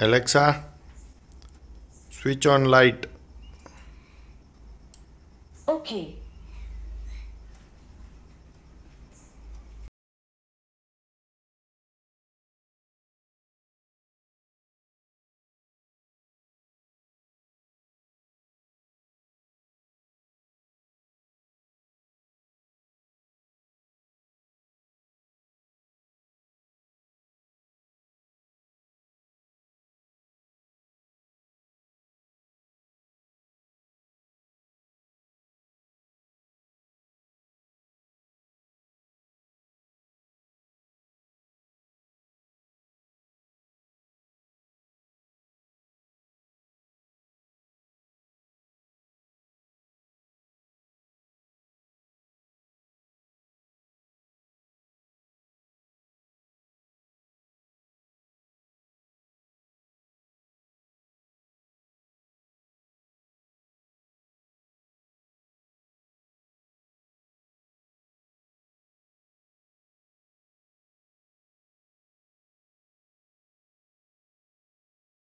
Alexa, switch on light. Okay.